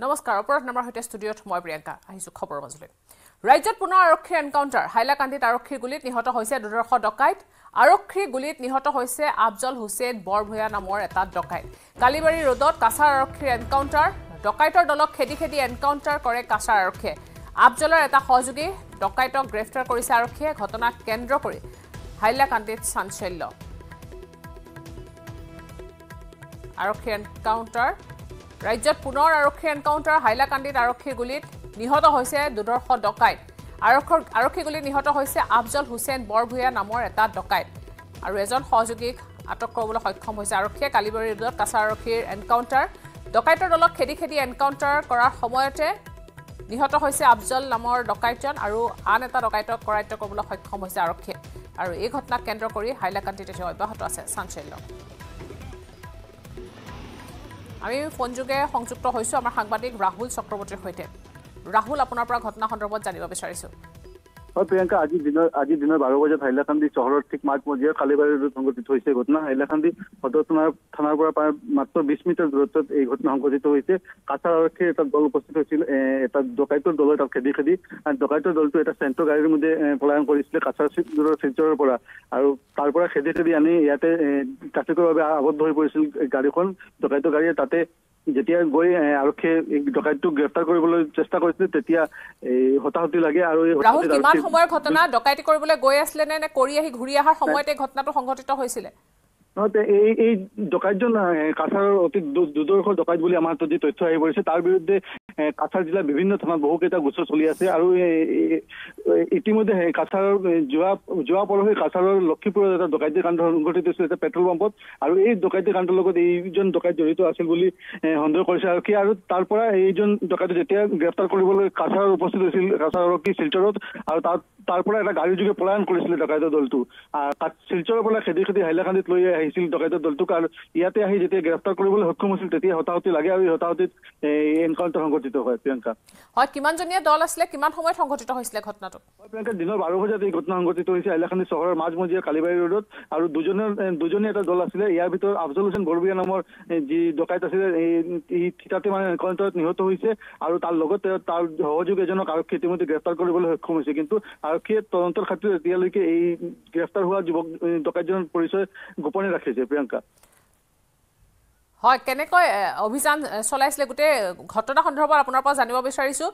Namaskar, Opera number hotel studio to my Priyanka. I used to cover Muslim. Rajat Puna Arokhi encounter. Hailakandit Arokhi Gulit Nihota Hose Dodorho Dokait. Arokhi Gulit Nihota Hose Afzal Hussein Borbhuiya Namor Etat Dokait. Kalibari Rodot Cachar Arokhi encounter. Dokaitor Dolok Hedi Hedi encounter Kore Cachar Arokhi. Afzalor Eta Hozugi. Dokaitor Grefter Koris Arokhi. Hotona Kendro Kori. Hailakandit Sanchello. Arokhi encounter. Rajat Punor Arokhi encounter. Hailakandit Arokhi Gulit. নিহত হৈছে 200 ডকাইত আৰক্ষী গুলি নিহত হৈছে আফজল হুছেইন বৰভূঞা নামৰ এটা ডকাইত আৰু এজন সহযোগীক আটক কৰিবলৈ সক্ষম হৈছে আৰক্ষীয়ে কালিবাৰী ৰোডত কাছাৰ আৰক্ষীৰ এনকাউন্টাৰ ডকাইতৰ দলক খেদি এনকাউন্টাৰ কৰাৰ সময়তে নিহত হৈছে আফজল নামৰ ডকাইতজন আৰু আন এটা ডকাইতক কৰায়ত্ব কৰিবলৈ সক্ষম হৈছে আৰক্ষী আৰু এই ঘটনাক কেন্দ্ৰ কৰি হাইলাকান্দিতে অব্যাহত আছে চাঞ্চল্য আমি ফোনযোগে সংযুক্ত হৈছো আমাৰ সাংবাদিক ৰাহুল চক্ৰৱৰ্তীৰ সৈতে Rahul अपना प्राग घटना खंडर बहुत जानी वापस आए सो। और प्रियंका आजी दिनों 12 बजे हाइलाकंदी शहर ठीक मार्ग में जिया कालीबारी रोड हमको दिखो इसे घटना हाइलाकंदी और तो थाना पर मात्र 20 मीटर दूर तक एक घटना हमको दिखो इसे काछार आरक्षी एक दल उपस्थित হৈছিল এটা ডকাইতৰ দল এটা খেদি আৰু ডকাইতৰ দলটো এটা সেন্ট্ৰ গাড়ীৰ মধ্যে পলায়ন কৰিছিল কাছাৰ দূৰৰ সেন্ট্ৰৰ পৰা আৰু তাৰ পৰা খেদি আনি ইয়াতে ট্ৰাফিকৰ বাবে আবদ্ধ হৈ পৰিছিল গাড়ীখন ডকাইতৰ গাড়ী তাতে যেতিয়া গৈ আৰক্ষী ডকাইতটো গ্ৰেফতাৰ কৰিবলৈ চেষ্টা কৰিছিল তেতিয়া হতাহতি লাগে আৰু ৰাহুল কিমান সময়ৰ ঘটনা ডকাইতি কৰিবলৈ গৈ আছিল নে কৰি আহি ঘূৰি আহাৰ সময়তে ঘটনাটো সংঘটিত হৈছিল নতে এই ডকাইতজন কাছাৰৰ অতি দুদৰ্শক ডকাইত বুলি আমাৰ তথ্য আহি পৰিছে তাৰ বিৰুদ্ধে কাছাৰ জিলা বিভিন্ন থানাত বহুকেইটা গোচৰ চলি আছে আৰু ইতিমধ্যে কাছাৰৰ যোৱা পৰহি কাছাৰৰ লক্ষীপুৰৰ এটা ডকাইতি কাণ্ড সংঘটিত হৈছিল এটা পেট্ৰল পাম্পত আৰু এই ডকাইতি কাণ্ডৰ লগত এইজন ডকাইত জড়িত আছিল বুলি সন্দেহ কৰিছে আৰু কি আৰু তাৰ পৰা এইজন ডকাইত যেতিয়া গ্ৰেফতাৰ কৰিবলৈ কাছাৰ উপস্থিত হৈছিল কাছাৰ আৰক্ষী শিলচৰত আৰু তাৰ পৰা এটা গাড়ী যোগে পলায়ন কৰিছিল ডকাইতৰ দলটো শিলচৰৰ পৰা খেদি হাইলাকান্দিত লৈ আহিছিল ডকাইতৰ দলটো আৰু ইয়াতে আহি যেতিয়া গ্ৰেফতাৰ কৰিবলৈ সক্ষম হৈছিল তেতিয়া হতাহতি লাগে আৰু হতাহতিত এনকাউণ্টাৰ সংঘটিত হয় প্ৰিয়ংকা হয় কিমান জনীয়া দল আছিল কিমান সময়ত সংঘটিত হৈছিল ঘটনাটো প্ৰিয়ংকা দিনৰ 12 বজাত এই ঘটনা সংঘটিত হৈছিল হাইলাকান্দি চহৰৰ মাজমজিয়া কালিবাৰী ৰোডত আৰু দুজনী এটা দল আছিল ইয়াৰ ভিতৰত আফজল হোসেন বৰভূঞা নামৰ যি ডকাইত আছিল এই ঠিতাতে মানে এনকাউণ্টাৰত নিহত হৈছে আৰু তাৰ লগত তাৰ সহযোগী এজনক আৰক্ষী ইতিমধ্যে গ্ৰেফতাৰ কৰিবলৈ সক্ষম হৈছে কিন্তু আৰক্ষী তদন্তৰ খাতিৰত এতিয়ালৈকে এই গ্ৰেফতাৰ হোৱা যুৱক ডকাইতজনৰ পৰিচয় গোপনে ৰাখিছে প্ৰিয়ংকা হয় কেনেকৈ অভিযান চলাইছিল গুটে ঘটনা সন্দৰ্ভত আপোনাৰ পৰা জানিব বিচাৰিছো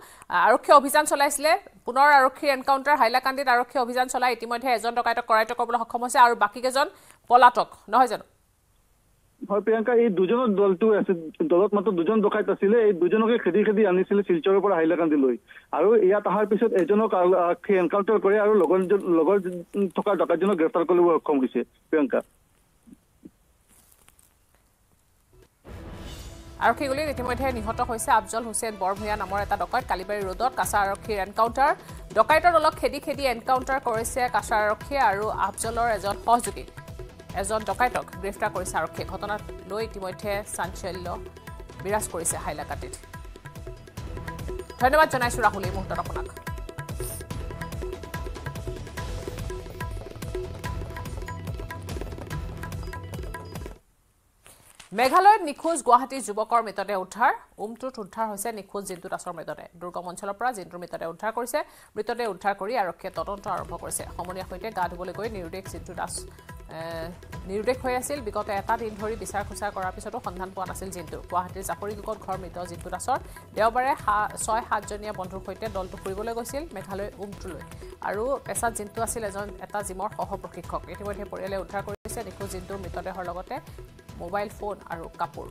আৰক্ষী অভিযান চলাইছিল পুনৰ আৰক্ষী এনকাউন্টাৰ হাইলাকান্দিত আৰক্ষী অভিযান চলাই ইতিমধ্যে এজন ডকাইতক কৰায়ত্ব কৰিবলৈ সক্ষম হৈছে আৰু বাকী কেজন পলাতক নহয় জানো হয় প্ৰিয়ংকা এই দুজনৰ দলটো আছে দলত মাত্ৰ দুজন ডকাইত আছিল এই দুজনকে খেদি আনিছিল শিলচৰৰ পৰা হাইলাকান্দি লৈ আৰু ইয়াত আহাৰ পিছত এজনক আৰক্ষী এনকাউন্টাৰ কৰে আৰু লগৰ থকা ডকাইতজনক গ্ৰেফতাৰ কৰিবলৈ সক্ষম হৈছে প্ৰিয়ংকা Arokhi Gulit ইতিমধ্যে নিহত হৈছে আফজল হুছেইন বৰভূঞা নামৰ এটা ডকাইত কালিবাৰী ৰোডত কাছাৰ আৰক্ষীৰ এনকাউন্টাৰ ডকাইতৰ দলক খেদি এনকাউন্টাৰ কৰিছে কাছাৰ আৰক্ষী আৰু আফজলৰ এজন সহযোগী এজন ডকাইতক গ্ৰেফতাৰ কৰিছে আৰক্ষী ঘটনাত লৈ ইতিমধ্যে চাঞ্চল্য বিৰাজ কৰিছে হাইলাকান্দিত ধন্যবাদ জনাইছো ৰাহুল এই মুহূৰ্তত আপোনাক Meghalaya Nikhoj Guwahati Jubakor mritade uddhar umtut uddhar hoise Nikhoj Jintu Dasor mritade Durgam onchol pora Jintu mritade uddhar korise mritade uddhar kori arokhe todonto arambho korise homoniya hoite ga dhubole goi nirudek Jintu Das nirudek hoi asil bigoto eta din dhori bisar khusar korar pisoto sandhan poa nasil Jintu Guwahatir Jakori Gukot ghor mrito Jintu Dasor deobare 6-7 jonia bondhur hoite doltu puribole goisil Meghalaya umtuloi aru pesa Jintu asil ejon eta jimor sohoproshikshok etimote poriale uddhar korise Nikhoj Jintu mritade hor logote Mobile phone আৰু কাপোৰ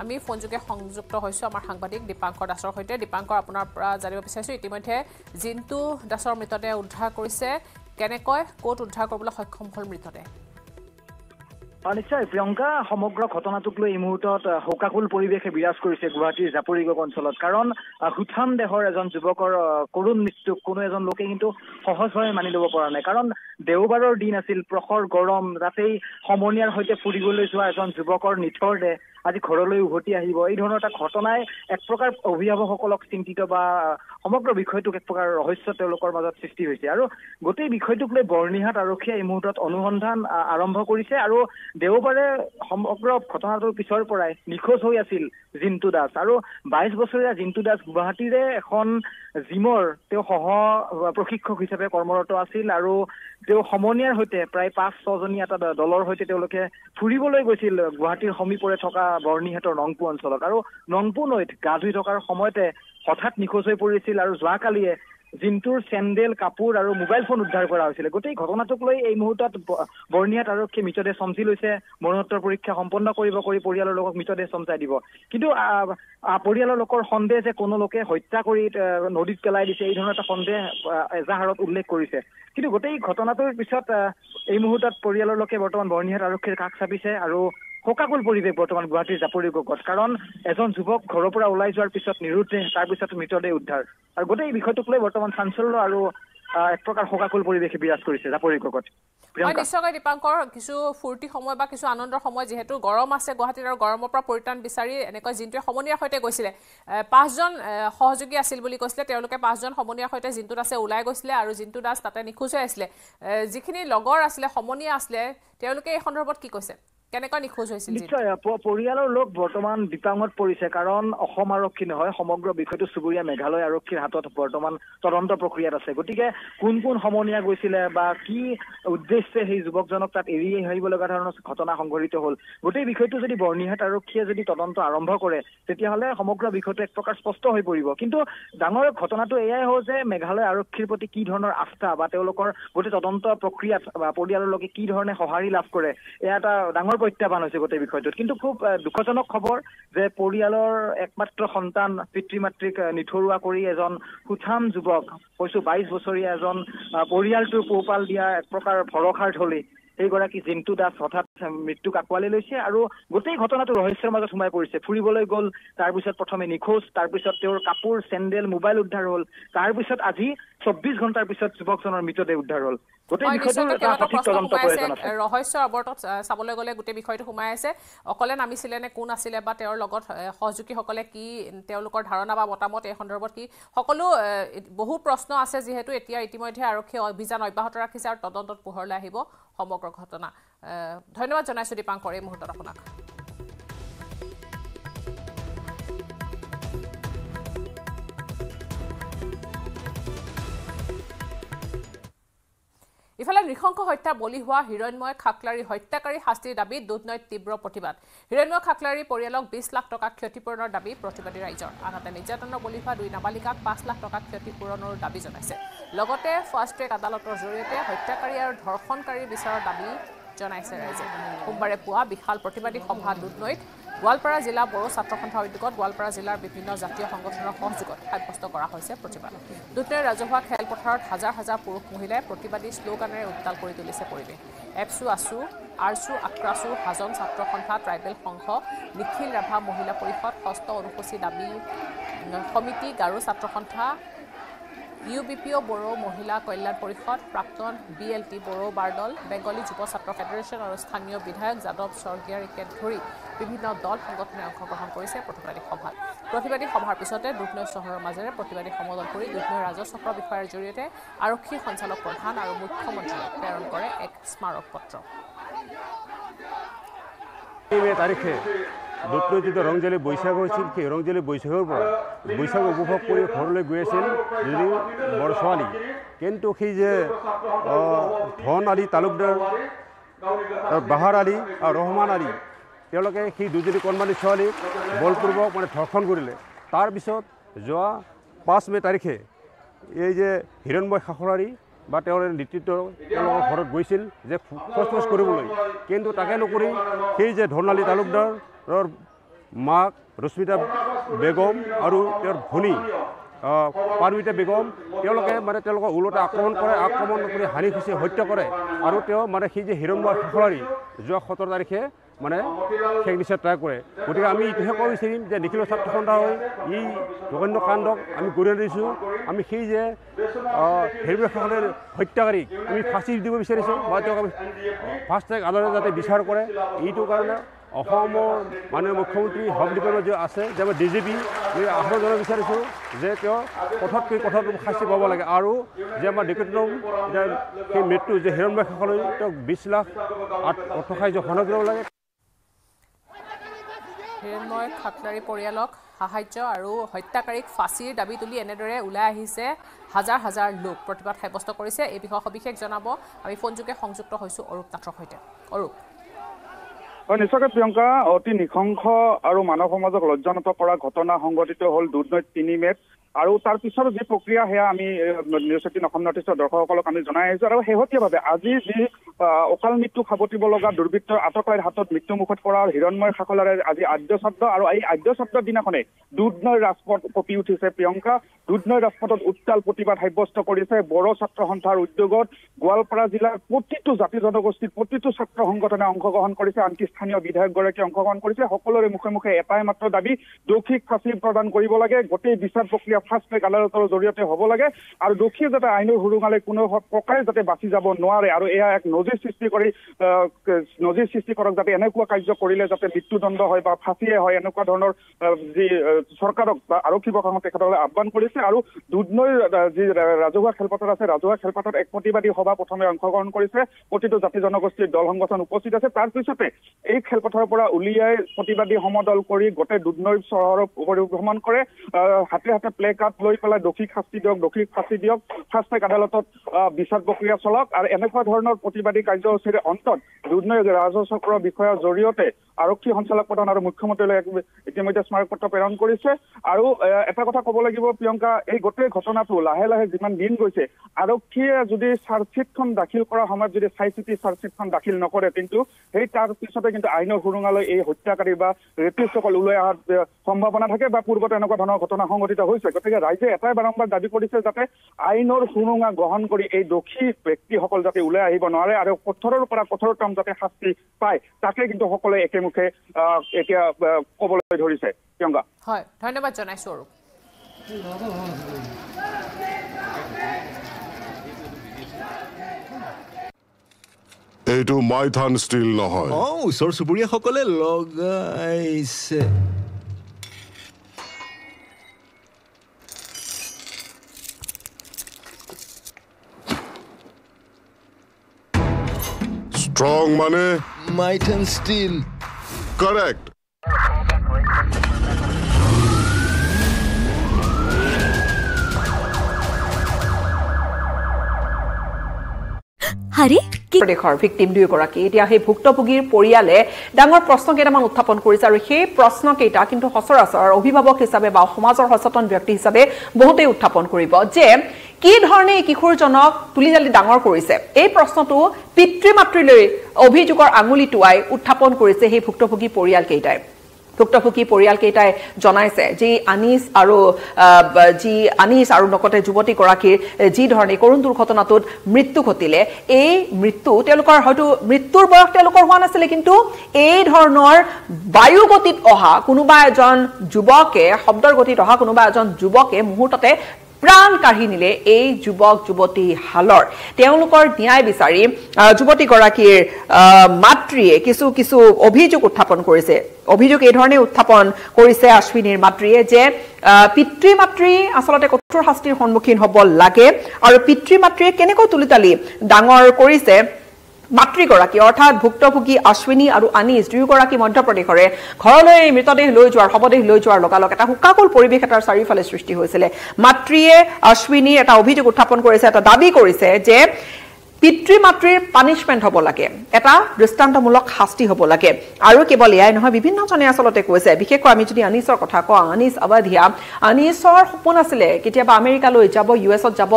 আমি ফোনযোগে সংযুক্ত হৈছো আমাৰ সাংবাদিক দীপাংকৰ দাসৰ সৈতে দীপাংকৰ আপোনাৰ পৰা জানিব বিচাৰিছো ইতিমধ্যে জিন্তু দাসৰ মৃতদেহ উদ্ধাৰ কৰিছে কেনেকৈ কোট উদ্ধাৰ কৰিবলৈ সক্ষম হল মৃতদেহ Anisha, Priyanka, Homogra, Kotonatuklo, Imutot, Hokakul Polivek, Biaskuri, Guati, Zaporigo, Consolat Caron, Hutam, the Horizon Zubok or Kurun, Mr. Kuno is on looking into Hohosway, Manilovor, and Caron, দেওবাৰৰ দিন আছিল প্ৰখৰ গৰম ৰাতেই সমনিয়াৰ হৈতে ফুৰিবলৈ যোৱা এজন যুৱকৰ নিথৰতে আজি ঘৰলৈ উভতি আহিব এই ধৰণৰ এটা ঘটনাই এক প্ৰকাৰ অভিভাৱকসকলক চিন্তিত বা সমগ্ৰ বিষয়টোক এক প্ৰকাৰ ৰহস্য তেওঁলোকৰ মাজত সৃষ্টি হৈছে আৰু গোটেই বিষয়টোক লৈ বৰ্ণিহাট আৰক্ষীয়ে এই মুহূৰ্তত অনুসন্ধান আৰম্ভ কৰিছে আৰু দেওবাৰে সমগ্ৰ ঘটনাটোৰ পিছৰ পৰাই নিখোজ হৈ আছিল জিন্তু দাস আৰু 22 বছৰীয়া জিন্তু দাস গুৱাহাটীৰে এখন জিমৰ তেও সহ প্ৰশিক্ষক হিচাপে কৰ্মৰত আছিল আৰু তেও সমনিয়াৰ হৈতে প্ৰায় 5-6 জনী এটা ডলৰ হৈতে তেওঁলোকে ফুৰিবলৈ গৈছিল গুৱাহাটীৰ সমীপৰে থকা বৰ্ণিহাটৰ নংপু অঞ্চলত আৰু নংপু নৈত গা ধুই থকাৰ সময়তে হঠাৎ নিখোজ হৈ পৰিছিল আৰু জৱাকালিয়ে জিন্তুৰ চেন্ডেল কাপোৰ আৰু মোবাইল ফোন উদ্ধাৰ কৰা হৈছিল গোটেই ঘটনাটোক লৈ এই মুহূৰ্তত বৰ্ণিহাট আৰক্ষী মিতদে সমজি লৈছে মৰণোত্তৰ পৰীক্ষা সম্পন্ন কৰিব কৰি পৰিয়ালৰ লোকক মিতদে সমজাই দিব কিন্তু পৰিয়ালৰ লোকৰ সন্দেহ যে কোনো লোকে হত্যা কৰি নদীত পেলাই দিছে এই ধৰণৰ এটা সন্দেহ এজাহাৰত উল্লেখ কৰিছে কিন্তু গোটেই ঘটনাটোৰ পিছত এই মুহূৰ্তত পৰিয়ালৰ লোকে বৰ্তমান বৰ্ণিহাট আৰক্ষীৰ কাষ চাপিছে আৰু হোকাকুল পৰিৱেশ বৰ্তমান গুৱাহাটীৰ জাপৰি গগত কাৰণ এজন যুৱক ঘৰৰ পৰা ওলাই যোৱাৰ পিছত নিৰুদ্ধে তাৰ পিছত মিতদে উদ্ধাৰ আৰু গোটেই বিষয়টোক লৈ বৰ্তমান চাঞ্চল্য আৰু এক প্ৰকাৰ হোকাকুল পৰিৱেশে বিৰাজ কৰিছে জাপৰি গগত প্ৰিয়ংকা নিশ্চয় দীপাংকৰ কিছু ফুৰ্তি সময় বা কিছু আনন্দৰ সময় যেহেতু গৰম আছে গুৱাহাটীৰ আৰু গৰমৰ পৰা পৰিত্ৰাণ বিচাৰি এনেকৈ জিন্তুৰ সমনিয়াৰ হৈতে গৈছিল পাঁচজন সহযোগী আছিল বুলি কৈছিল তেওঁলোকে পাঁচজন সমনিয়াৰ হৈতে জিন্তু দাসে ওলাই গৈছিল আৰু জিন্তু দাস তাতে নিখোজ হৈ আছিল যিখিনি লগৰ আছিল সমনিয়া আছিল তেওঁলোকে এই সন্দৰ্ভত কি কৈছে কেনেকৈ নিখোজ হৈছিল নিশ্চয় পৰিয়ালৰ লোক বৰ্তমান বিপাঙত পৰিছে কাৰণ অসম আৰক্ষী নহয় সমগ্ৰ বিষয়টো সুবুৰীয়া মেঘালয় আৰক্ষীৰ হাতত বৰ্তমান তদন্ত প্ৰক্ৰিয়াত আছে গতিকে কোন কোন সমনিয়া গৈছিল বা কি উদ্দেশ্যে সেই যুৱকজনক তাত এৰি আহিব লগা ধৰণৰ ঘটনা সংঘটিত হ'ল গোটেই বিষয়টো যদি বৰ্ণিহাট আৰক্ষীয়ে যদি তদন্ত আৰম্ভ কৰে তেতিয়া হলে সমগ্ৰ বিষয়টো এক প্ৰকাৰ স্পষ্ট হৈ পৰিব কিন্তু ডাঙৰ ঘটনাটো এয়াই হ'ল যে মেঘালয় আৰক্ষীৰ প্ৰতি কি ধৰণৰ আস্থা বা তেওঁলোকৰ গোটেই তদন্ত প্ৰক্ৰিয়াত পৰিয়ালৰ লোকে কি ধৰণে সহাৰি লাভ কৰে এয়া এটা ডাঙৰ প্ৰত্যাহ্বান হৈছে গোটেই বিষয়টোত কিন্তু খুব দুখজনক খবৰ যে পৰিয়ালৰ একমাত্ৰ সন্তান পিতৃ-মাতৃক নিথৰুৱা কৰি এজন সুঠাম যুৱক কৈছো 22 বছৰীয়া এজন পৰিয়ালটো পোহপাল দিয়া এক প্ৰকাৰ ভৰসাৰ ঢলি এইগৰাকী জিন্তু দাস হঠাৎ মৃত্যুক আঁকোৱালি লৈছে আৰু গোটেই ঘটনাটো ৰহস্যৰ মাজত সোমাই পৰিছে ফুৰিবলৈ গ'ল তাৰ পিছত প্ৰথমে নিখোজ তাৰ পিছত তেওঁৰ কাপোৰ চেন্ডেল মোবাইল উদ্ধাৰ হ'ল তাৰ পিছত আজি 24 ঘণ্টাৰ পিছত যুৱকজনৰ মৃতদেহ উদ্ধাৰ হ'ল গোটেই বিষয়টো এটা সঠিক তদন্ত প্ৰয়োজন আছে ৰহস্যৰ অৱতত চাবলৈ গ'লে গোটেই বিষয়টো সোমাই আছে অকলে নামিছিলে নে কোন আছিলে বা তেওঁৰ লগত সহযোগীসকলে কি তেওঁলোকৰ ধাৰণা বা মতামত এই সন্দৰ্ভত কি সকলো বহু প্ৰশ্ন আছে যেহেতু এতিয়া ইতিমধ্যে আৰক্ষী অভিযান অব্যাহত ৰাখিছে আৰু তদন্তত পোহৰলৈ আহিব সমগ্ৰ ঘটনা ধন্যবাদ জনাইছো দীপাংকৰ এই মুহূৰ্তত আপোনাক ইফালে নৃশংস হত্যা বলি হোৱা হিৰণময় খাকলাৰী হত্যাকাৰী শাস্তিৰ দাবী দুধনৈত তীব্ৰ প্ৰতিবাদ হিৰণময় খাকলাৰী পৰিয়ালক 20 লাখ টকা ক্ষতিপূৰণৰ দাবী প্ৰতিবাদী ৰাইজৰ আনহাতে নিৰ্যাতনৰ বলি হোৱা দুই নাবালিকাক 5 লাখ টকা ক্ষতিপূৰণৰ দাবী জনাইছে লগতে ফাৰ্ষ্ট ট্ৰেক আদালতৰ জৰিয়তে হত্যাকাৰী আৰু ধৰ্ষণকাৰীৰ বিচাৰৰ দাবী জনাইছে ৰাইজে সোমবাৰে পুৱা বিশাল প্ৰতিবাদী সভা দুধনৈত গোৱালপাৰা জিলা বড়ো ছাত্ৰ সন্থা উদ্যোগত গোৱালপাৰা জিলাৰ বিভিন্ন জাতীয় সংগঠনৰ সহযোগত সাব্যস্ত কৰা হৈছে প্ৰতিবাদ দুধনৈৰ ৰাজহুৱা খেলপথাৰত হাজাৰ হাজাৰ পুৰুষ মহিলাই প্ৰতিবাদী শ্লোগানেৰে উত্তাল কৰি তুলিছে পৰিৱেশ এপচু আছু আৰচু আক্ৰাছু হাজন ছাত্ৰ সন্থা ট্ৰাইবেল সংঘ নিখিল ৰাভা মহিলা পৰিষদ ষষ্ঠ অনুসূচী দাবী সমিতি গাৰো ছাত্ৰ সন্থা UBPO বড়ো মহিলা কল্যাণ পৰিষদ প্ৰাক্তন BLT বড়ো বাৰদল বেংগলী যুৱ ছাত্ৰ ফেডাৰেশ্যন আৰু স্থানীয় বিধায়ক যাদৱ স্বৰ্গীয়াৰীকে ধৰি বিভিন্ন দল সংগঠনে অংশগ্ৰহণ কৰিছে প্ৰতিবাদী সভাৰ পিছতে দুধনৈ চহৰৰ মাজেৰে প্ৰতিবাদী সমদল কৰি দুধনৈ ৰাজচক্ৰ বিষয়াৰ জৰিয়তে আৰক্ষী সঞ্চালক প্ৰধান আৰু মুখ্যমন্ত্ৰীলৈ প্ৰেৰণ কৰে এক স্মাৰক পত্ৰ দুধনৈ যে ৰংজালী বৈশাখ হৈছিল সেই ৰংজালী বৈশাখৰ পৰা বৈশাখ উপভোগ কৰি ঘৰলৈ গৈ আছিল যদিও বৰ ছোৱালী কিন্তু সেই যে ধন আলী তালুকদাৰ বাহাৰ আলী আৰু ৰহমান আলী তেওঁলোকে সেই দুজনী কণমানি ছোৱালীক বলপূৰ্বক মানে ধৰ্ষণ কৰিলে তাৰপিছত যোৱা 5 মে তাৰিখে এই যে হিৰণময় খাকলাৰী বা তেওঁৰ নেতৃত্ব তেওঁলোকৰ ঘৰত গৈছিল যে খোজপোছ কৰিবলৈ কিন্তু তাকে নকৰি সেই যে ধন আলী তালুকদাৰ মাক ৰশ্মিতা বেগম আৰু তেওঁৰ ভনী পাৰ্মিতা বেগম তেওঁলোকে মানে তেওঁলোকক ওলোটা আক্ৰমণ কৰি হানি খুচি হত্যা কৰে আৰু তেওঁ মানে সেই যে হিৰণময় খাকলাৰী যোৱা 17 তাৰিখে মানে সেই নিশ্চয় ট্ৰাই কৰে। গতিকে আমি ইটোহে ক'ব বিচাৰিম যে নিখিল ছাত্ৰ সন্থা হৈ এই জঘন্য কাণ্ডক আমি গঢ়ি দিছোঁ। আমি সেই যে হেৰিসকলৰ হত্যাকাৰীক আমি ফাঁচি দিব বিচাৰিছোঁ বা তেওঁক আমি ফাষ্ট ট্ৰেক আদালতে যাতে বিচাৰ কৰে। এইটো কাৰণে অসমৰ মাননীয় মুখ্যমন্ত্ৰী সৰ্বদলীয় যে আছে যে আমাৰ DGP আমি আহ্বান জনাব বিচাৰিছোঁ যে তেওঁ কঠোৰতকৈ কঠোৰ শাস্তি পাব লাগে আৰু যে আমাৰ নিকটতম সেই মৃত্যু যে হিৰণময় খাখলৈ তেওঁক 20 লাখ 8 হনক দিব লাগে। হিৰণময় খাখলাৰী পৰিয়ালক সাহায্য আৰু হত্যাকাৰীক ফাঁচিৰ দাবী তুলি এনেদৰে ওলাই আহিছে হাজাৰ হাজাৰ লোক প্ৰতিবাদ সাব্যস্ত কৰিছে। এই বিষয়ে সবিশেষ জনাব আমি ফোনযোগে সংযুক্ত হৈছোঁ অৰূপ নাথৰ সৈতে। অৰূপ, নিশ্চয়কৈ প্ৰিয়ংকা, অতি নিশংস আৰু মানৱ সমাজক লজ্জানত কৰা ঘটনা সংঘটিত হ'ল 2 মেত 3 মেত আৰু তাৰ পিছৰ যি প্ৰক্ৰিয়া সেয়া আমি নিউজ 18 অসম নৰ্থইষ্টৰ দৰ্শকসকলক আমি জনাই আহিছোঁ। আৰু শেহতীয়াভাৱে আজি যি অকাল মৃত্যু খাবটিব লগা দুৰ্বৃত্তৰ আটকাইৰ হাতত মৃত্যুমুখত পৰা হিৰণময় খাখলাৰীৰ আজি আদ্যশ্ৰাদ্ধ আৰু এই আদ্যশ্ৰাদ্ধৰ দিনাখনে দুধনৈ ৰাজপথ কঁপি উঠিছে প্ৰিয়ংকা। দুধনৈ ৰাজপথত উত্তাল প্ৰতিবাদ সাব্যস্ত কৰিছে বড়ো ছাত্ৰ সন্থাৰ উদ্যোগত গোৱালপাৰা জিলাৰ প্ৰতিটো জাতি জনগোষ্ঠীৰ প্ৰতিটো ছাত্ৰ সংগঠনে অংশগ্ৰহণ কৰিছে, আনকি স্থানীয় বিধায়কগৰাকীয়ে অংশগ্ৰহণ কৰিছে। সকলোৰে মুখে মুখে এটাই মাত্ৰ দাবী, দোষীক ফাঁচি প্ৰদান কৰিব লাগে, গোটেই বিচাৰ প্ৰক্ৰিয়া ফাষ্ট ট্ৰেক আদালতৰ জৰিয়তে হ'ব লাগে আৰু দোষীয়ে যাতে আইনৰ সুৰুঙালৈ কোনো প্ৰকাৰে যাতে বাচি যাব নোৱাৰে আৰু এয়া এক নজিৰ সৃষ্টি কৰক যাতে এনেকুৱা কাৰ্য কৰিলে যাতে মৃত্যুদণ্ড হয় বা ফাঁচিয়ে হয়, এনেকুৱা ধৰণৰ যি চৰকাৰক বা আৰক্ষী প্ৰশাসনক তেখেতসকলে আহ্বান কৰিছে। আৰু দুধনৈৰ যি ৰাজহুৱা খেলপথাৰ আছে, ৰাজহুৱা খেলপথাৰত এক প্ৰতিবাদী সভা প্ৰথমে অংশগ্ৰহণ কৰিছে, প্ৰতিটো জাতি জনগোষ্ঠীৰ দল সংগঠন উপস্থিত আছে। তাৰ পিছতে এই খেলপথাৰৰ পৰা উলিয়াই প্ৰতিবাদী সমদল কৰি গোটেই দুধনৈ চহৰৰ পৰিভ্ৰমণ কৰে, হাতে হাতে প্লে কাৰ্ড লৈ পেলাই দোষীক শাস্তি দিয়ক, ফাষ্ট ট্ৰেক আদালতত বিচাৰ প্ৰক্ৰিয়া চলক আৰু এনেকুৱা ধৰণৰ প্ৰতিবাদী কাৰ্যসূচীৰ অন্তত দুধনৈ ৰাজচক্ৰৰ বিষয়াৰ জৰিয়তে আৰক্ষী সঞ্চালক প্ৰধান আৰু মুখ্যমন্ত্ৰীলৈ ইতিমধ্যে স্মাৰকপত্ৰ প্ৰেৰণ কৰিছে। আৰু এটা কথা ক'ব লাগিব প্ৰিয়ংকা, এই গোটেই ঘটনাটো লাহে লাহে যিমান দিন গৈছে, আৰক্ষীয়ে যদি চাৰ্জশ্বীটখন দাখিল কৰাৰ সময়ত যদি চাই চিতি চাৰ্জশ্বীটখন দাখিল নকৰে, কিন্তু সেই তাৰ পিছতে কিন্তু আইনৰ সুৰুঙালৈ এই হত্যাকাৰী বা ৰেপিষ্টসকল ওলাই অহাৰ সম্ভাৱনা থাকে বা পূৰ্বতে এনেকুৱা ধৰণৰ ঘটনা সংঘটিত হৈছে। গতিকে ৰাইজে এটাই বাৰম্বাৰ দাবী কৰিছে যাতে আইনৰ সুৰুঙা গ্ৰহণ কৰি এই দোষী ব্যক্তিসকল যাতে ওলাই আহিব নোৱাৰে আৰু কঠোৰৰ পৰা কঠোৰতম যাতে শাস্তি পায়, তাকে কিন্তু সকলোৱে একেমুখে এতিয়া ক'বলৈ ধৰিছে। প্ৰিয়ংকা, হয়, ধন্যবাদ জনাইছো অৰূপ। এইটো মাইথান ষ্টীল নহয়, ওচৰ চুবুৰীয়াসকলে লগাইছে। Strong মানে মাইথান ষ্টীল, কাৰেক্ট। হাৰি দেশৰ ভিক্টিম দুয়োগৰাকী এতিয়া সেই ভুক্তভোগীৰ পৰিয়ালে ডাঙৰ প্ৰশ্ন কেইটামান উত্থাপন কৰিছে আৰু সেই প্ৰশ্ন কেইটা কিন্তু সচৰাচৰ অভিভাৱক হিচাপে বা সমাজৰ সচেতন ব্যক্তি হিচাপে বহুতেই উত্থাপন কৰিব যে কি ধৰণে এই কিশোৰজনক তুলি জালি ডাঙৰ কৰিছে। এই প্ৰশ্নটো পিতৃ মাতৃলৈ অভিযোগৰ আঙুলিটোৱাই উত্থাপন কৰিছে সেই ভুক্তভোগী পৰিয়ালকেইটাই জনাইছে যে আনিছ আৰু লগতে যুৱতীগৰাকীৰ যি ধৰণে কৰুণ দুৰ্ঘটনাটোত মৃত্যু ঘটিলে, এই মৃত্যু তেওঁলোকৰ হয়তো মৃত্যুৰ বয়স তেওঁলোকৰ হোৱা নাছিলে, কিন্তু এই ধৰণৰ বায়ুগতিত অহা কোনোবা এজন যুৱকে, শব্দৰ গতিত অহা কোনোবা এজন যুৱকে মুহূৰ্ততে প্ৰাণ কাঢ়ি নিলে এই যুৱক যুৱতীহালৰ। তেওঁলোকৰ ন্যায় বিচাৰি যুৱতীগৰাকীৰ মাতৃয়ে কিছু অভিযোগ উত্থাপন কৰিছে। অভিযোগ এই ধৰণে উত্থাপন কৰিছে আশ্বিনীৰ মাতৃয়ে যে পিতৃ মাতৃ আচলতে কঠোৰ শাস্তিৰ সন্মুখীন হ'ব লাগে আৰু পিতৃ মাতৃয়ে কেনেকৈ তুলি তালি ডাঙৰ কৰিছে। মাতৃগৰাকী অৰ্থাৎ ভুক্তভোগী আশ্বিনী আৰু আনিছ দুয়োগৰাকী মধ্যপ্ৰদেশৰে ঘৰলৈ শৱদেহ লৈ যোৱাৰ লগালগ এটা শোকাকুল পৰিৱেশ এটাৰ চাৰিওফালে সৃষ্টি হৈছিলে। মাতৃয়ে আশ্বিনীৰ এটা অভিযোগ উত্থাপন কৰিছে, এটা দাবী কৰিছে যে পিতৃ মাতৃৰ পানিশমেণ্ট হ'ব লাগে, এটা দৃষ্টান্তমূলক শাস্তি হ'ব লাগে। আৰু কেৱল এয়াই নহয়, বিভিন্নজনে আচলতে কৈছে, বিশেষকৈ আমি যদি আনিছৰ কথা কওঁ, আনিছ আৱাধিয়া, আনিছৰ সপোন আছিলে কেতিয়াবা আমেৰিকালৈ যাব, US-ত যাব,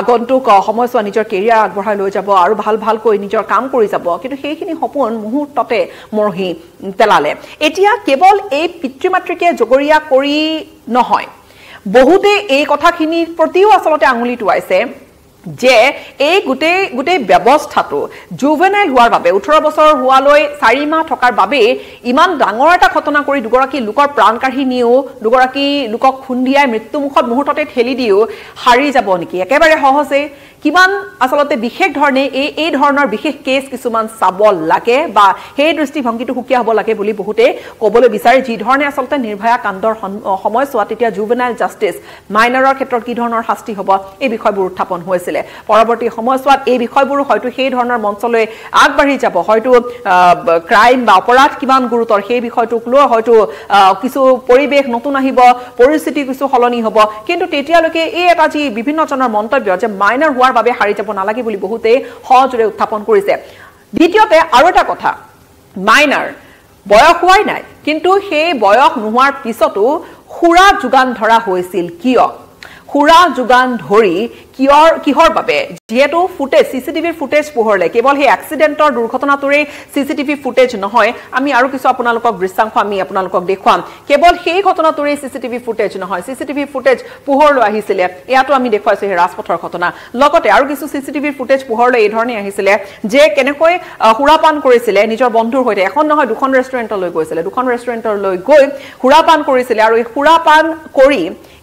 আগন্তুক সময়ছোৱা নিজৰ কেৰিয়াৰ আগবঢ়াই লৈ যাব আৰু ভাল ভালকৈ নিজৰ কাম কৰি যাব, কিন্তু সেইখিনি সপোন মুহূৰ্ততে মৰহি পেলালে। এতিয়া কেৱল এই পিতৃ মাতৃকে জগৰীয়া কৰি নহয়, বহুতে এই কথাখিনিৰ প্ৰতিও আচলতে আঙুলি টোৱাইছে যে এই গোটেই ব্যৱস্থাটো জুভেনাইল হোৱাৰ বাবে 18 বছৰ হোৱালৈ 4 মাহ থকাৰ বাবে ইমান ডাঙৰ এটা ঘটনা কৰি দুগৰাকী লোকৰ প্ৰাণ কাঢ়ি নিও দুগৰাকী লোকক খুন্দিয়াই মৃত্যুমুখত মুহূৰ্ততে ঠেলি দিও হাৰি যাব নেকি একেবাৰে সহজে কিমান আসলতে বিশেষ ধৰণে এই ধৰণৰ বিশেষ কেছ কিছুমান চাব লাগে বা সেই দৃষ্টিভংগীটো হুকিয়া হ'ব লাগে বুলি বহুতে কবলৈ বিচাৰি যি ধৰণে আসলতে নিৰ্ভয়া কাণ্ডৰ সময় সোৱাতিতিয়া জুভেনাইল জাস্টিস মাইনৰৰ ক্ষেত্ৰত কি ধৰণৰ শাস্তি হ'ব এই বিষয়বোৰ উত্থাপন হৈছিল পৰৱৰ্তী সময়ছোৱাত এই বিষয়বোৰ হয়তো সেই ধৰণৰ মঞ্চলৈ আগবাঢ়ি যাব হয়তো ক্ৰাইম বা অপৰাধ কিমান গুৰুতৰ সেই বিষয়টোক লৈ হয়তো কিছু পৰিবেশ নতুন আহিব পৰিস্থিতি কিছু হলনি হ'ব কিন্তু তেতিয়ালৈকে এই এটা যি বিভিন্ন জনৰ মন্তব্য যে মাইনৰ হোৱাৰ বাবে হাৰি যাব নালাগে বুলি বহুতে সহজৰে উত্থাপন কৰিছে দ্বিতীয়তে আৰু এটা কথা মাইনৰ বয়স হোৱাই নাই কিন্তু সেই বয়স নোহোৱাৰ পিছতো খুৰা যোগান ধৰা হৈছিল কিয় খুৰা যোগান ধৰি কিহৰ বাবে যেটো ফুটেজ সিসিটিভি ফুটেজ পোহৰলে কেৱল হে এক্সিডেন্টৰ দুৰ্ঘটনাটোৰে সিসিটিভি ফুটেজ নহয় আমি আৰু কিছু আপোনালোকক দৃশ্যাংশ আমি আপোনালোকক দেখুৱাম কেৱল সেই ঘটনাটোৰে সিসিটিভি ফুটেজ নহয় সিসিটিভি ফুটেজ পোহৰলৈ আহিছিল ইয়াটো আমি দেখুৱাইছো হে ৰাজপথৰ ঘটনা লগতে আৰু কিছু সিসিটিভি ফুটেজ পোহৰলৈ এই ধৰণে আহিছিল যে কেনেকৈ হুৰাপান কৰিছিল নিজৰ বন্ধুৰ হৈতে এখন নহয় দুখন ৰেষ্টুৰেণ্টলৈ গৈছিল দুখন ৰেষ্টুৰেণ্টলৈ গৈ হুৰাপান কৰিছিল আৰু এই হুৰাপান কৰি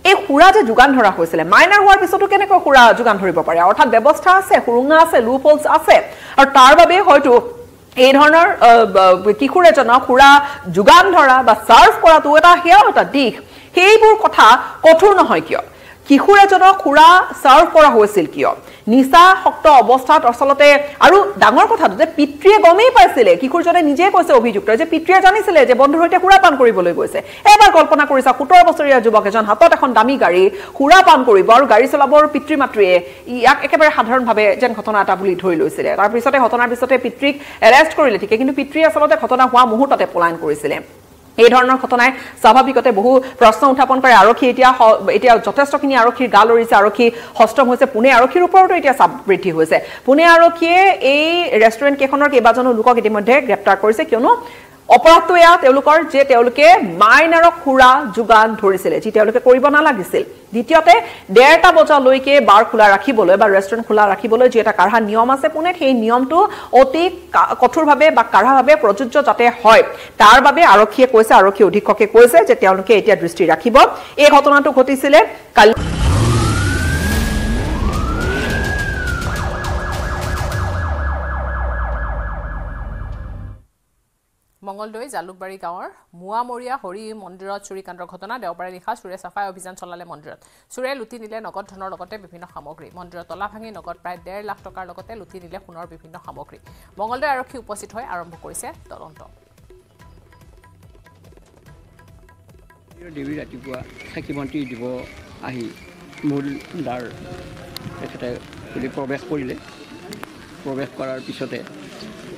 এই হুৰা যে যোগান ধৰা হৈছিল মাইনাৰ হোৱাৰ পিছতো কেনেকৈ হুৰা যোগান ধৰিব পাৰে অৰ্থাৎ ব্যৱস্থা আছে হুৰুঙা আছে লুপহোলস আছে আৰু তাৰ বাবে হয়তো এই ধৰণৰ কিখুৰে জনক হুৰা যোগান ধৰা বা সাৰ্ভ কৰাটো এটা হেয়া এটা দিক সেইবোৰ কথা কঠোৰ নহয় কিয় কিখুৰে জনক হুৰা সাৰ্ভ কৰা হৈছিল কিয় নিসা শক্ত অৱস্থাত অসলতে আৰু ডাঙৰ কথাটো যে পিতৃয়ে গমেই পাইছিল কিখুৰজনে নিজে কৈছে অভিযুক্ত যে পিতৃয়ে জানিছিল যে বন্ধুৰ হৈতে হুৰাপান কৰিবলৈ গৈছে এবাৰ কল্পনা কৰিছা 17 বছৰীয়া যুৱক এজন হাতত এখন দামী গাড়ী হুৰাপান কৰিব আৰু গাড়ী চলাবৰ পিতৃ মাত্ৰয়ে ইয়াক একেবাৰে সাধাৰণভাৱে যেন ঘটনা এটা বুলি ধৰি লৈছিল তাৰ পিছতে ঘটনাৰ পিছতে পিতৃক এৰেষ্ট কৰিলে ঠিকে কিন্তু পিতৃয়ে অসলতে ঘটনা হোৱা মুহূৰ্ততে পলায়ন কৰিছিল এই ধৰণৰ ঘটনাই স্বাভাৱিকতে বহু প্ৰশ্ন উত্থাপন কৰে আৰক্ষী এতিয়া যথেষ্টখিনি আৰক্ষীৰ গাল লৰিছে আৰক্ষী হস্তম হৈছে পুনে আৰক্ষীৰ ওপৰতো এতিয়া চাপ বৃদ্ধি হৈছে পুনে আৰক্ষীয়ে এই ৰেষ্টুৰেণ্ট কেখনৰ কেইবাজনো লোকক ইতিমধ্যে গ্ৰেপ্তাৰ কৰিছে কিয়নো অপৰাধটো এয়া তেওঁলোকৰ যে তেওঁলোকে মাইনাৰৰ খুৰা যোগান ধৰিছিল যি তেওঁলোকে কৰিব নালাগিছিল দ্বিতীয়তে 1:30 বজালৈকে বাৰ খোলা ৰাখিবলৈ বা ৰেষ্টুৰেণ্ট খোলা ৰাখিবলৈ যে এটা কাঢ়া নিয়ম আছে পুনেত সেই নিয়মটো অতি কঠোৰভাৱে বা কাঢ়াভাৱে প্ৰযোজ্য যাতে হয় তাৰ বাবে আৰক্ষীয়ে কৈছে আৰক্ষী অধীক্ষকে কৈছে যে তেওঁলোকে এতিয়া দৃষ্টি ৰাখিব এই ঘটনাটো ঘটিছিল কালি মঙ্গলদৈ জালুকবাৰী গাঁৱৰ মুৱামৰিয়া হৰি মন্দিৰত চুৰিকাণ্ডৰ ঘটনা দেওবাৰে নিশা চুৰে সাফাই অভিযান চলালে মন্দিৰত চুৰে লুটি নিলে নগদ ধনৰ লগতে বিভিন্ন সামগ্ৰী মন্দিৰত তলা ভাঙি নগদ প্ৰায় 1.5 লাখ টকাৰ লগতে লুটি নিলে সোণৰ বিভিন্ন সামগ্ৰী মঙ্গলদৈ আৰক্ষী উপস্থিত হৈ আৰম্ভ কৰিছে তদন্ত দেৱী ৰাতিপুৱা সাকি মন্ত্ৰী দিব আহি মূল দাৰ তেখেতে প্ৰৱেশ কৰিলে প্ৰৱেশ কৰাৰ পিছতে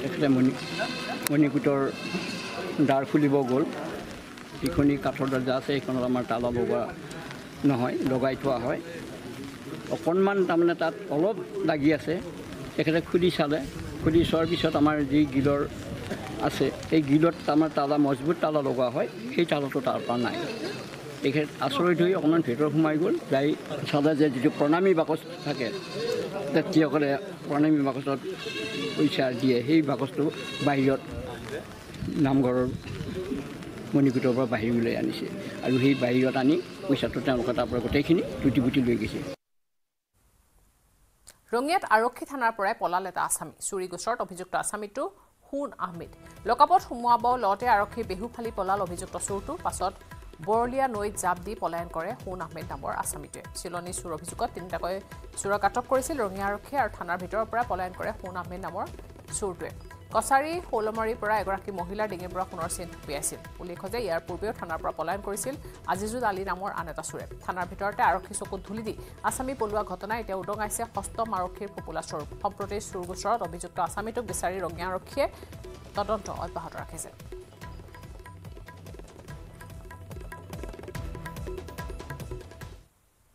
তেখেতে মণিকুটৰ দাৰ খুলিব গ'ল যিখনি কাঠৰ দৰ্জা আছে সেইখনত আমাৰ তালা লগোৱা নহয় লগাই থোৱা হয় অকণমান তাৰমানে তাত অলপ লাগি আছে তেখেতে খুলি চালে খুলি চোৱাৰ পিছত আমাৰ যি গিলৰ আছে এই গিলত আমাৰ তালা মজবুত তালা লগোৱা হয় সেই তালাটো তাৰপৰা নাই তেখেত আচৰিত হৈ অকণমান ভিতৰত সোমাই গ'ল যাই চালে যে যিটো প্ৰণামী বাকচ থাকে যাত্ৰীসকলে প্ৰণামী বাকচত পইচা দিয়ে সেই বাকচটো বাহিৰত নামঘৰৰ মণিকুটৰ পৰা বাহিৰ ওলাই আনিছে আৰু সেই বাহিৰত আনি পইচাটো তেওঁলোকে তাৰপৰা গোটেইখিনি টুটি বুটি লৈ গৈছে ৰঙিয়াত আৰক্ষী থানাৰ পৰাই পলাল এটা আসামি চুৰি গোচৰত অভিযুক্ত আসামিটো হুন আহমেদ লকাপত সোমোৱাব লওঁতে আৰক্ষীৰ বেহু ফালি পলাল অভিযুক্ত চোৰটো পাছত বৰলিয়া নৈত জাপ দি পলায়ন কৰে হুন আহমেদ নামৰ আসামিটোৱে চিলনী চোৰ অভিযোগত তিনিটাকৈ চোৰক আটক কৰিছিল ৰঙিয়া আৰক্ষী আৰু থানাৰ ভিতৰৰ পৰা পলায়ন কৰে হুন আহমেদ নামৰ চোৰটোৱে কছাৰী শৌলমাৰীৰ পৰা এগৰাকী মহিলাৰ ডিঙিৰ পৰা সোণৰ চেইন খুপিয়াইছিল উল্লেখ্য যে ইয়াৰ পূৰ্বেও থানাৰ পৰা পলায়ন কৰিছিল আজিজুল আলী নামৰ আন এটা চোৰে থানাৰ ভিতৰতে আৰক্ষী চকুত ধুলি দি আসামি পলোৱা ঘটনা এতিয়া উদঙাইছে সষ্টম আৰক্ষীৰ ফপোলা স্বৰূপ সম্প্ৰতি চোৰ গোচৰত অভিযুক্ত আসামিটোক বিচাৰি ৰঙিয়া আৰক্ষীয়ে তদন্ত অব্যাহত ৰাখিছে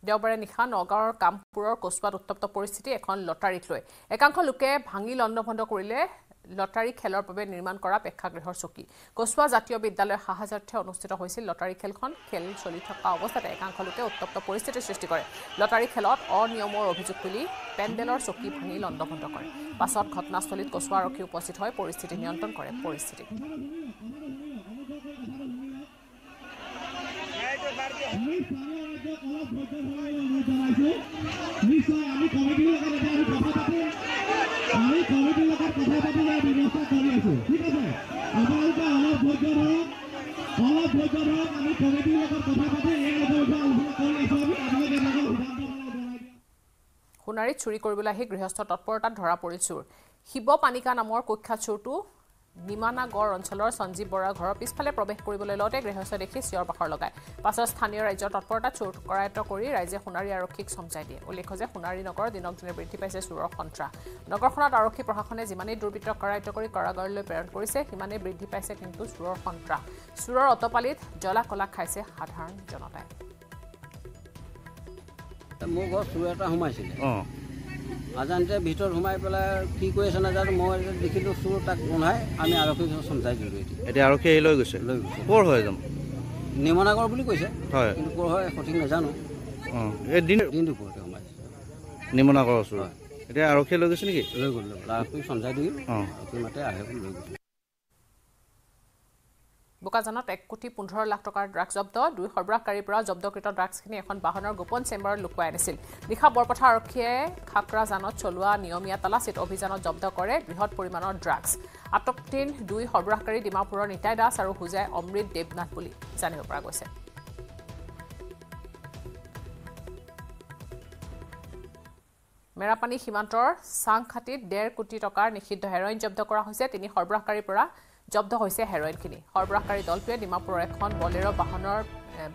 দেওবাৰে নিশা নগাঁৱৰ কামপুৰৰ কোচবাত উত্তপ্ত পৰিস্থিতি এখন লটাৰীক লৈ একাংশ লোকে ভাঙি লণ্ডভণ্ড কৰিলে লটাৰি খেলৰ বাবে নিৰ্মাণ কৰা প্ৰেক্ষাগৃহৰ চকী কসৱা জাতীয় বিদ্যালয়ৰ সাহায্যে অনুষ্ঠিত হৈছিল লটাৰি খেলখন খেল চলি থকা অৱস্থাত একাংখলতে উত্তপ্ত পৰিস্থিতি সৃষ্টি কৰে লটাৰি খেলত অনিয়মৰ অভিযোগ তুলি পেন্ডেলৰ চকী ভাঙি লণ্ডভণ্ড কৰে পাছত ঘটনাস্থলীত কসৱা ৰক্ষী উপস্থিত হৈ পৰিস্থিতি নিয়ন্ত্ৰণ কৰে পৰিস্থিতি Hunari churi koribula he grihastha tatporata dhara porichur. Hibo Panika namor kokkha churtu Nimana Gor oncholor Sanjeev Bora ghor pisphale probesh koribole lote grihastha dekhi sior bakhar logai. Pasor sthaniyo rajyor tatporata churtu korayato kori raije Hunari arokhik somjai diye. Ullekho je Hunari nagor dinok dine bridhi paise suror kontra. Nagorkhonat arokhi proshasone jimane durbito korayato kori karagorloi preron korise simane bridhi paise kintu suror kontra. Suror otopalit jola kola khaise sadharon jonotai. More was to a homicide. Oh, Azante Vitor, whom I play, Kiko and other more the Kilo Surak Munai, and the Arabic of some type of it. At the Arake Logos, Porhoism. Nimana Gorbulikus, Porhoisano. A dinner in the Porto. Nimana Gorsu. The Arake Logos, Logos, some type of it. I have Logos. Bokazanat equity Punjor Lactocar drugs of the do Horbra Caribra of Doctor Drugs in Bahanor Gupon Sember Luquanisil. The Haborpatar K, Kakrazano Cholua, Niomia Talasit of his job the correct, we hot Purimano drugs. Atoptin, do Horbra Cari, Dimapur, Nitada, Saruhuze, Omri, Debnapoli, Sanio Pragose. Merapani Himantor, Sankatit, Dare Kutitokar, Nikit the heroin job the Korahuset in Horbra Caribra. জব্দ হৈছে heroin কিনি হৰব্ৰাকাৰী দলটোৱে ডিমাপুৰৰ এখন বলেৰ বাহনৰ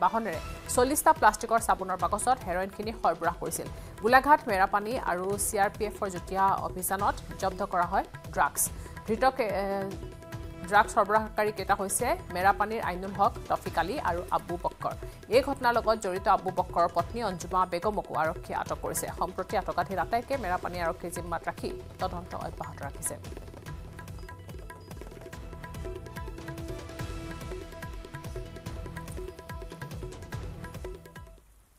বাহনৰে 40টা প্লাষ্টিকৰ সাবুনৰ পাকছত heroin কিনি হৰব্ৰাক কৰিছিল গুলাঘাট মেৰাপানী আৰু সিআৰপিএফৰ জুটিয়া অভিযানত জব্দ কৰা হয় ড্ৰাগছ ধৃতক ড্ৰাগছ হৰব্ৰাকাৰী কেটা হৈছে মেৰাপানীৰ আইনুল হক ৰাফিকালি আৰু আবু বক্কৰ এই ঘটনাৰ লগত জড়িত আবু বক্কৰৰ পত্নী অঞ্জুমা বেগমক আৰক্ষী আটক কৰিছে সম্প্ৰতি আটকাধীৰ আটাইকে মেৰাপানী আৰক্ষী জিম্মাত ৰাখি তদন্ত অব্যাহত ৰাখিছে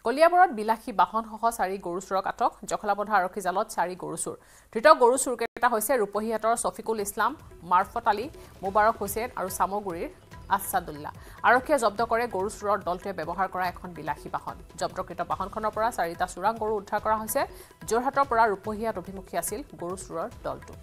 Koliaborot Bilahi Bahon Hoho Sari Gorusur Atok, Jokalabodha Kizalot Sari Gorusur. Trito Gorusur Keta Hose, Rupohiator, Sofikul Islam, Marfat Ali, Mubarak Hussein, আৰু Samogurir, Asadullah. Arokias of the Kore Gorusur, Dolte Bebohar Korakon Bilahi Bahon. Jobrokita Bahon Konopora, Sarita Suran Goru Takara Hose, Jorhatopora, Rupohia Rupimukiasil, Gorusur, Doltu.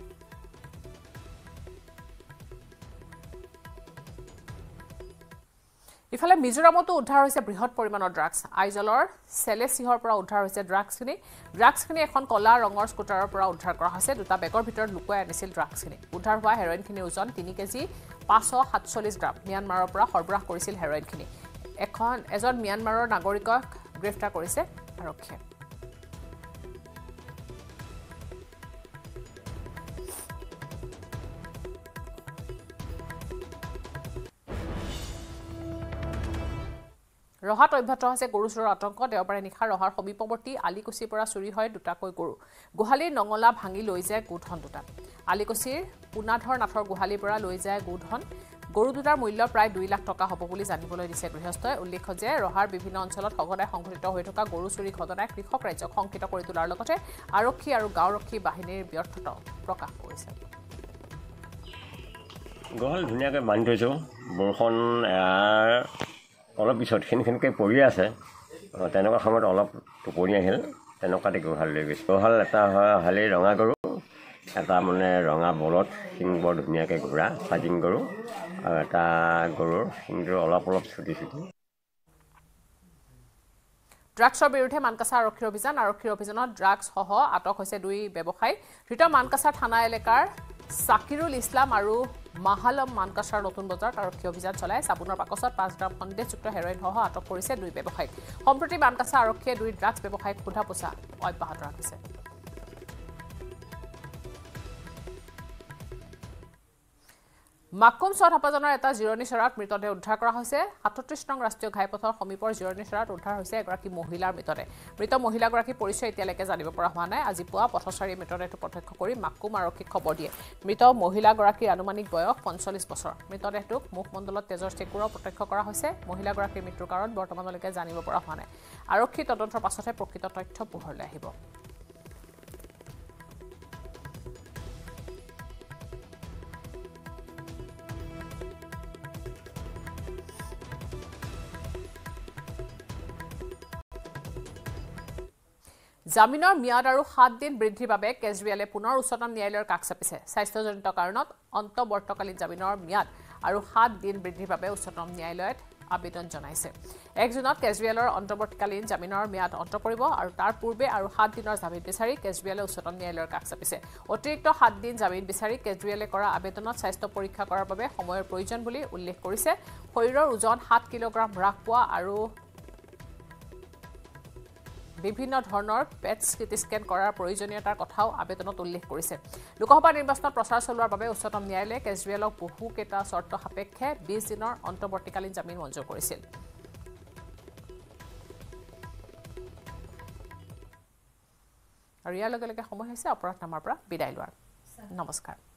ইফালে মিজোরামতো উদ্ধার হৈছে বৃহৎ পৰিমাণৰ drugs আইজলৰ সেলেসিহৰ পৰা উদ্ধাৰ হৈছে ড্ৰাগছখিনি এখন কলা ৰঙৰ স্কুটাৰৰ পৰা উদ্ধাৰ কৰা হৈছে দুটা বেগৰ ভিতৰত লুকুৱাই আনিছিল ড্ৰাগছখিনি উদ্ধাৰ হোৱা হেৰইনখিনিৰ ওজন 3 কেজি 547 গ্ৰাম মিয়ানমাৰৰ পৰা সৰবৰাহ কৰিছিল হেৰইনখিনি এখন এজন মিয়ানমাৰৰ নাগৰিকক গ্ৰেফতাৰ কৰিছে আৰক্ষীয়ে Rohat অব্যাহত আছে গৰুচুৰৰ আতংক দেওবাৰে নিখা ৰহাৰ সমীপৱৰ্তী আলিকুছিৰ পৰা চুৰি হয় দুটাকৈ গৰু গোহালিৰ নঙলা ভাঙি লৈ যায় গুধন দুটা আলিকুছিৰ পুনাধৰ নাথৰ গোহালিৰ পৰা লৈ যায় গুধন গৰু দুটাৰ মূল্য প্ৰায় 2 লাখ টকা হ'ব বুলি জানিবলৈ দিছে গৃহস্থই উল্লেখ যে ৰহাৰ বিভিন্ন অঞ্চলত সঘনাই সংঘটিত হৈ থকা গৰু চুৰি ঘটনাই কৃষক ৰাজ্যক সংকিত কৰি তোলাৰ লগতে আৰক্ষী আৰু গাঁওৰক্ষী বাহিনীৰ ব্যৰ্থতা প্ৰকাশ কৰিছে গোহাল ধুনিয়াকৈ বান্ধি থৈছো বৰখন অলপ পিছত খিনখিনকৈ পৰি আছে তেনেকুৱা সময়ত অলপ টোপনি আহিল তেনেকুৱাতে গোহাল লৈ গৈছে গোহাল এটা হালি ৰঙা গৰু এটা মানে ৰঙা বলত সিং বৰ ধুনীয়াকৈ ঘূৰা চাজিং গৰু আৰু এটা গৰুৰ সিংটো অলপ ছুটি ছুটি ড্ৰাগছৰ বিৰুদ্ধে মানকাছা আৰক্ষীৰ অভিযানত ড্ৰাগছ সহ আটক হৈছে দুই ব্যৱসায়ী ধৃত মানকাছা থানা এলেকাৰ সাকিৰুল ইসলাম আৰু মাহালম মানকাছাৰ নতুন বজাৰত আৰক্ষী অভিযান চলাই সাবুনৰ পাকছত 5 গ্ৰাম সন্দেহযুক্ত হেৰইন সহ আটক কৰিছে দুই ব্যৱসায়ী সম্প্ৰতি মানকাছা আৰক্ষীয়ে দুই ড্ৰাগছ ব্যৱসায়ীক সোধা পোছা অব্যাহত ৰাখিছে মাকুম সৰহাপাজনৰ এটা জিৰণি শৰাত মৃতদেহ উদ্ধাৰ কৰা হৈছে 38 নং ৰাষ্ট্ৰীয় ঘাইপথৰ সমীপৰ জিৰণি শৰাত উদ্ধাৰ হৈছে এগৰাকী মহিলাৰ মৃতদেহ মৃত মহিলাগৰাকী পৰিচয় এতিয়ালৈকে জানিব পৰা হোৱা নাই আজি পুৱা পথচাৰী মৃতদেহটো প্ৰত্যক্ষ কৰি মাকুম আৰক্ষীক খবৰ দিয়ে মৃত মহিলাগৰাকীৰ আনুমানিক বয়স 45 বছৰ মৃতদেহটোক মুখমণ্ডলত তেজৰ টেকুৰা প্ৰত্যক্ষ কৰা হৈছে মহিলাগৰাকীৰ মৃত্যুৰ কাৰণ বৰ্তমানলৈকে জানিব পৰা হোৱা নাই আৰক্ষী তদন্তৰ পাছতে প্ৰকৃত তথ্য পোহৰলৈ আহিব জামিনৰ মিয়াদ আৰু 7 দিন বৃদ্ধিৰ বাবে কেজৰিয়ালে পুনৰ উচ্চতম ন্যায়ালয়ৰ কাষ চাপিছে স্বাস্থ্যজনিত কাৰণত অন্তৱৰ্তকালীন জামিনৰ মিয়াদ আৰু 7 দিন বৃদ্ধিৰ বাবে উচ্চতম ন্যায়ালয়ত আবেদন জনাইছে 1 জুনত কেজৰিয়ালৰ অন্তৱৰ্তকালীন জামিনৰ মিয়াদ অন্ত পৰিব আৰু তাৰ পূৰ্বে আৰু 7 দিনৰ জামিন বিচাৰি কেজৰিয়ালে উচ্চতম ন্যায়ালয়ৰ কাষ চাপিছে অতিৰিক্ত 7 দিন জামিন বিচাৰি কেজৰিয়ালে কৰা আবেদনত স্বাস্থ্য পৰীক্ষা কৰাৰ বাবে সময়ৰ প্ৰয়োজন বুলি উল্লেখ কৰিছে শৰীৰৰ ওজন 7 কিলোগ্ৰাম হ্ৰাস পোৱা আৰু বিভিন্ন ধৰণৰ পেট স্ক্যান কৰাৰ প্ৰয়োজনীয়তাৰ কথাও আবেদনত উল্লেখ কৰিছে লোকসভা নিৰ্বাচনৰ প্ৰচাৰ চলোৱাৰ বাবে উচ্চতম ন্যায়ালয়ে কেজৰিয়ালক বহু কেটা শৰ্ত সাপেক্ষে 20 দিনৰ অন্তৱৰ্তীকালীন জামিন মঞ্জুৰ কৰিছিল আৰু ইয়াৰ লগে লগে সময় হৈছে অপৰাধনামাৰ পৰা বিদায় লোৱাৰ নমস্কাৰ